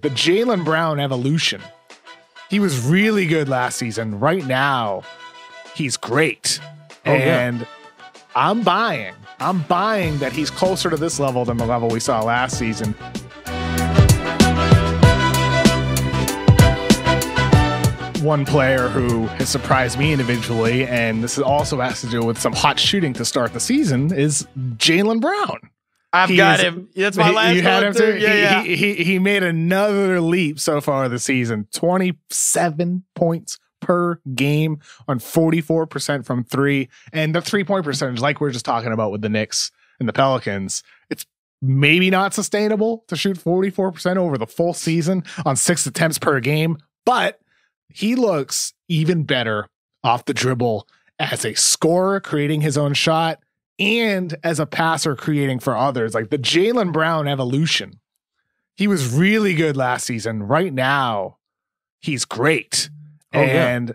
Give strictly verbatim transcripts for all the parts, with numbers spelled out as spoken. The Jaylen Brown evolution. He was really good last season. Right now, he's great. Oh, and yeah. I'm buying. I'm buying that he's closer to this level than the level we saw last season. One player who has surprised me individually, and this also has to do with some hot shooting to start the season, is Jaylen Brown. I've He's, got him. That's my last you had him too? Yeah, he, yeah. He, he, he made another leap so far this season. twenty-seven points per game on forty-four percent from three. And the three-point percentage, like we we're just talking about with the Knicks and the Pelicans, it's maybe not sustainable to shoot forty-four percent over the full season on six attempts per game, but he looks even better off the dribble as a scorer, creating his own shot, and as a passer creating for others. Like the Jaylen Brown evolution. He was really good last season. Right now, he's great. Oh, and yeah.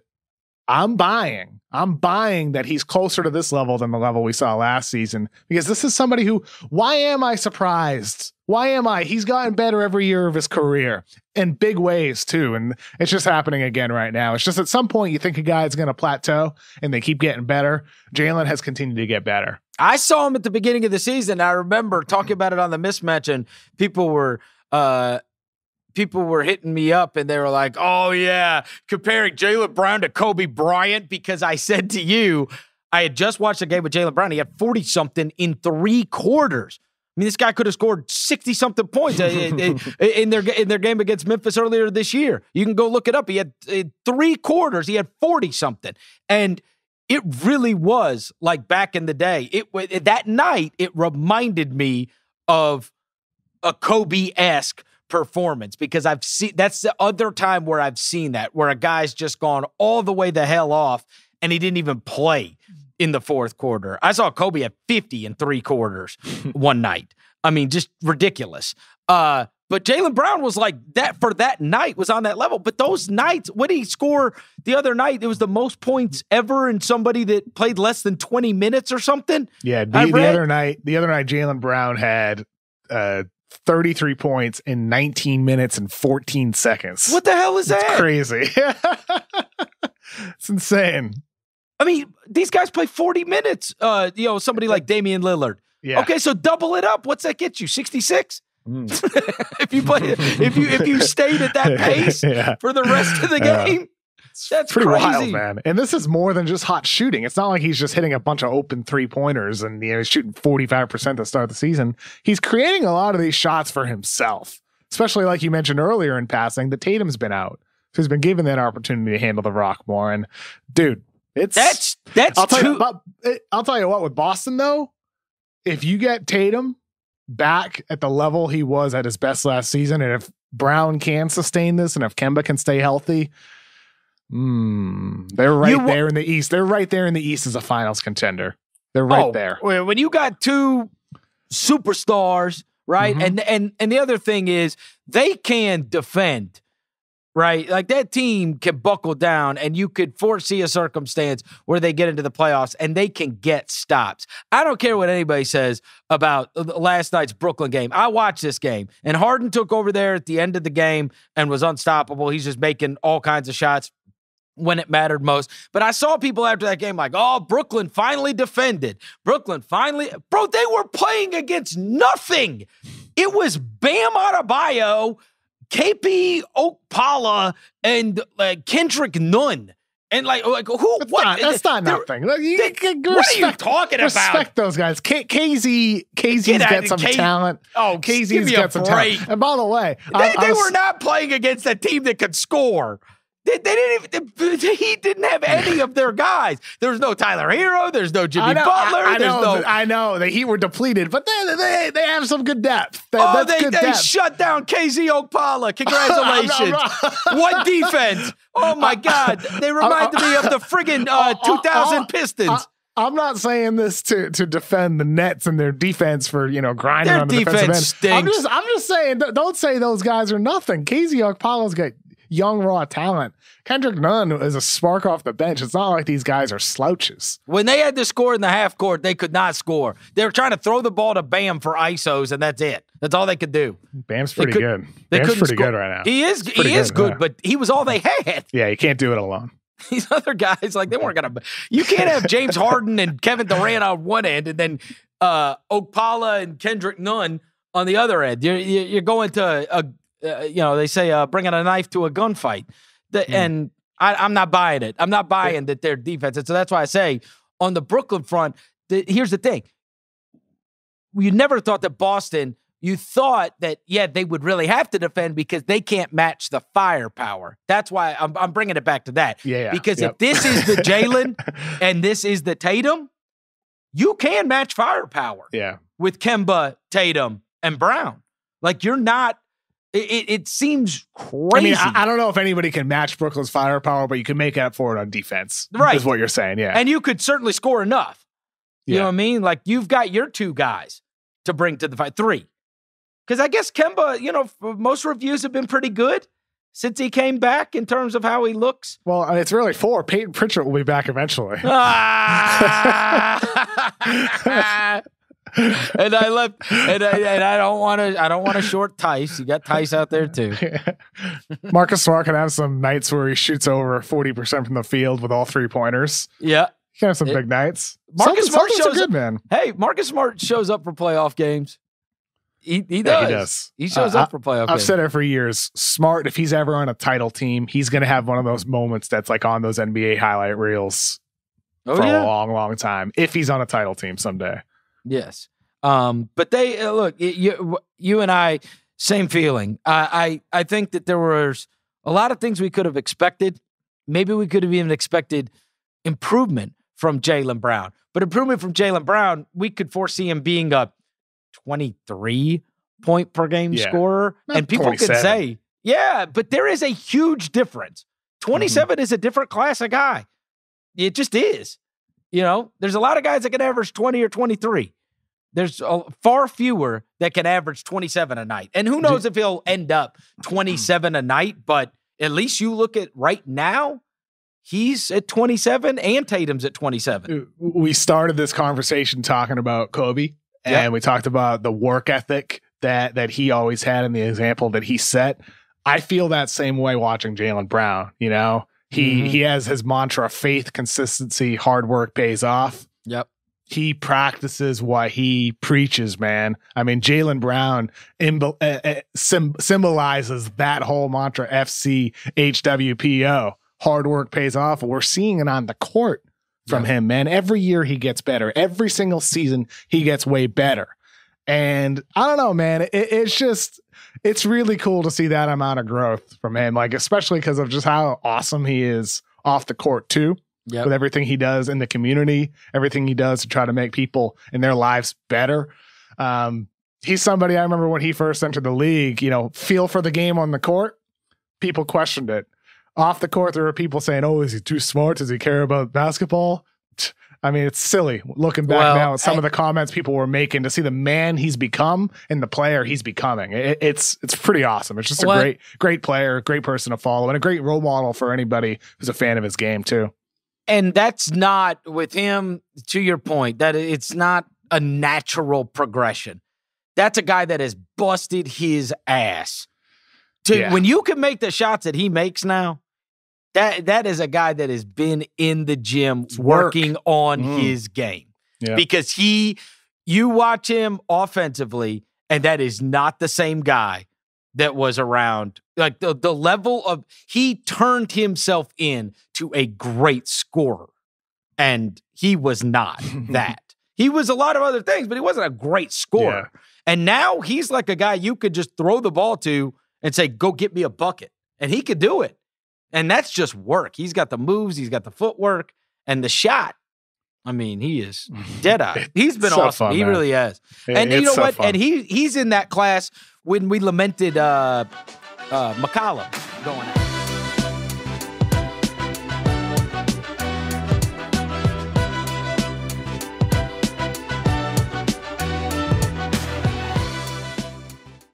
I'm buying. I'm buying that he's closer to this level than the level we saw last season, because this is somebody who, why am I surprised? Why am I? He's gotten better every year of his career in big ways too. And it's just happening again right now. It's just at some point you think a guy is going to plateau and they keep getting better. Jaylen has continued to get better. I saw him at the beginning of the season. I remember talking about it on The Mismatch, and people were, uh, people were hitting me up and they were like, oh yeah, comparing Jaylen Brown to Kobe Bryant, because I said to you, I had just watched a game with Jaylen Brown. He had forty something in three quarters. I mean, this guy could have scored sixty something points in, in, in their in their game against Memphis earlier this year. You can go look it up. He had in three quarters, he had forty something. And it really was like back in the day. It that night, it reminded me of a Kobe-esque performance, because I've seen, that's the other time where I've seen that, where a guy's just gone all the way the hell off and he didn't even play in the fourth quarter. I saw Kobe at fifty in three quarters one night. I mean, just ridiculous. Uh, but Jaylen Brown was like that for that night, was on that level. But those nights, what did he score the other night? It was the most points ever in somebody that played less than twenty minutes or something. Yeah. The, the other night, the other night, Jaylen Brown had, uh, thirty-three points in nineteen minutes and fourteen seconds. What the hell is that? It's crazy. It's insane. I mean, these guys play forty minutes. Uh, you know, somebody like Damian Lillard. Yeah. Okay, so double it up. What's that get you? sixty-six? Mm. if you play, if you if you stayed at that pace yeah. for the rest of the game. Uh, That's pretty crazy. Wild, man. And this is more than just hot shooting. It's not like he's just hitting a bunch of open three pointers and, you know, he's shooting forty-five percent to start the season. He's creating a lot of these shots for himself, especially like you mentioned earlier in passing, that Tatum's been out. So he's been given that opportunity to handle the rock more. And dude, it's that's that's I'll tell, too- you, about, I'll tell you what, with Boston though, if you get Tatum back at the level he was at his best last season, and if Brown can sustain this, and if Kemba can stay healthy, Mm, they're right you, there in the East. They're right there in the East as a finals contender. They're right oh, there. When you got two superstars, right? Mm-hmm. And and and the other thing is they can defend, right? Like that team can buckle down, and you could foresee a circumstance where they get into the playoffs and they can get stops. I don't care what anybody says about last night's Brooklyn game. I watched this game, and Harden took over there at the end of the game and was unstoppable. He's just making all kinds of shots when it mattered most. But I saw people after that game like, oh, Brooklyn finally defended. Brooklyn finally. Bro, they were playing against nothing. It was Bam Adebayo, K P. Okpala, and uh, Kendrick Nunn. And like, like who? That's what? Not, that's not They're, nothing. You, they, respect, what are you talking respect about? Respect those guys. K, KZ, KZ's Get got some K, talent. Oh, KZ's got some break. talent. And by the way, they, I, they I was, were not playing against a team that could score. They, they didn't even, they, he didn't have any of their guys. There's no Tyler Herro. There's no Jimmy I know, Butler. I, I there's know, no, I know. The Heat were depleted, but they they, they have some good depth. They, oh, that's they, good they depth. Shut down K P. Okpala. Congratulations. What defense. Oh, my God. They reminded me of the friggin' uh, two thousand Pistons. I'm not saying this to to defend the Nets and their defense for, you know, grinding their on the defense defensive end. Stinks. I'm just I'm just saying, don't say those guys are nothing. K P. Okpala's got young, raw talent. Kendrick Nunn is a spark off the bench. It's not like these guys are slouches. When they had to score in the half court, they could not score. They were trying to throw the ball to Bam for I S Os, and that's it. That's all they could do. Bam's pretty they could, good. They Bam's pretty score. Good right now. He is, he good, is good, yeah. But he was all they had. Yeah, you can't do it alone. These other guys, like, they weren't going to – you can't have James Harden and Kevin Durant on one end and then uh, Okpala and Kendrick Nunn on the other end. You're, you're going to a, uh, you know, they say uh, bringing a knife to a gunfight. The, mm. And I, I'm not buying it. I'm not buying that their defense. And so that's why I say on the Brooklyn front, the, here's the thing. You never thought that Boston – you thought that, yeah, they would really have to defend because they can't match the firepower. That's why I'm, I'm bringing it back to that. Yeah, yeah. Because yep. if this is the Jaylen and this is the Tatum, you can match firepower yeah. with Kemba, Tatum, and Brown. Like, you're not – it seems crazy. I mean, I, I don't know if anybody can match Brooklyn's firepower, but you can make up for it on defense. Right. Is what you're saying, yeah. And you could certainly score enough. You yeah. know what I mean? Like, you've got your two guys to bring to the fight. Three. Because I guess Kemba, you know, most reviews have been pretty good since he came back in terms of how he looks. Well, it's really four. Peyton Pritchard will be back eventually. Ah! and I left, and I, and I don't want to. I don't want to short Tice. You got Tice out there too. Marcus Smart can have some nights where he shoots over forty percent from the field with all three pointers. Yeah, he can have some it, big nights. Marcus Smart shows good, up, man. Hey, Marcus Smart shows up for playoff games. He, he, does. Yeah, he does. He shows uh, up for playoff. I've games. said it for years. Smart, if he's ever on a title team, he's going to have one of those moments that's like on those N B A highlight reels oh, for yeah. a long, long time. If he's on a title team someday. Yes. Um, but they uh, look, it, you, you and I, same feeling. I, I, I think that there was a lot of things we could have expected. Maybe we could have even expected improvement from Jaylen Brown. But improvement from Jaylen Brown, we could foresee him being a twenty-three point per game yeah. scorer. Not and people could say, yeah, but there is a huge difference. twenty-seven mm-hmm. is a different class of guy. It just is. You know, there's a lot of guys that can average twenty or twenty-three. There's a, far fewer that can average twenty-seven a night. And who knows if he'll end up twenty-seven a night, but at least you look at right now, he's at twenty-seven and Tatum's at twenty-seven. We started this conversation talking about Kobe. Yep. And we talked about the work ethic that that he always had and the example that he set. I feel that same way watching Jaylen Brown. You know, he mm-hmm. he has his mantra: faith, consistency, hard work pays off. Yep. He practices what he preaches, man. I mean, Jaylen Brown imbo- uh, uh, sim- symbolizes that whole mantra: F C H W P O. Hard work pays off. We're seeing it on the court. From yeah. him, man. Every year he gets better. Every single season he gets way better. And I don't know, man. It, it's just, it's really cool to see that amount of growth from him. Like, especially because of just how awesome he is off the court too. Yep. With everything he does in the community, everything he does to try to make people and their lives better. Um, he's somebody I remember when he first entered the league. You know, feel for the game on the court. People questioned it. Off the court, there were people saying, oh, is he too smart? Does he care about basketball? I mean, it's silly looking back well, now at some I, of the comments people were making to see the man he's become and the player he's becoming. It, it's it's pretty awesome. It's just a well, great, great player, great person to follow, and a great role model for anybody who's a fan of his game too. And that's not, with him, to your point, that it's not a natural progression. That's a guy that has busted his ass. To, yeah. When you can make the shots that he makes now, That that is a guy that has been in the gym working on mm. his game yeah. because he, you watch him offensively, and that is not the same guy that was around. Like the the level of he turned himself in to a great scorer, and he was not that. He was a lot of other things, but he wasn't a great scorer. Yeah. And now he's like a guy you could just throw the ball to and say, "Go get me a bucket," and he could do it. And that's just work. He's got the moves. He's got the footwork and the shot. I mean, he is dead-eyed. He's been so awesome. Fun, he man. really has. It, and you know so what? Fun. And he he's in that class when we lamented uh, uh, McCollum going out.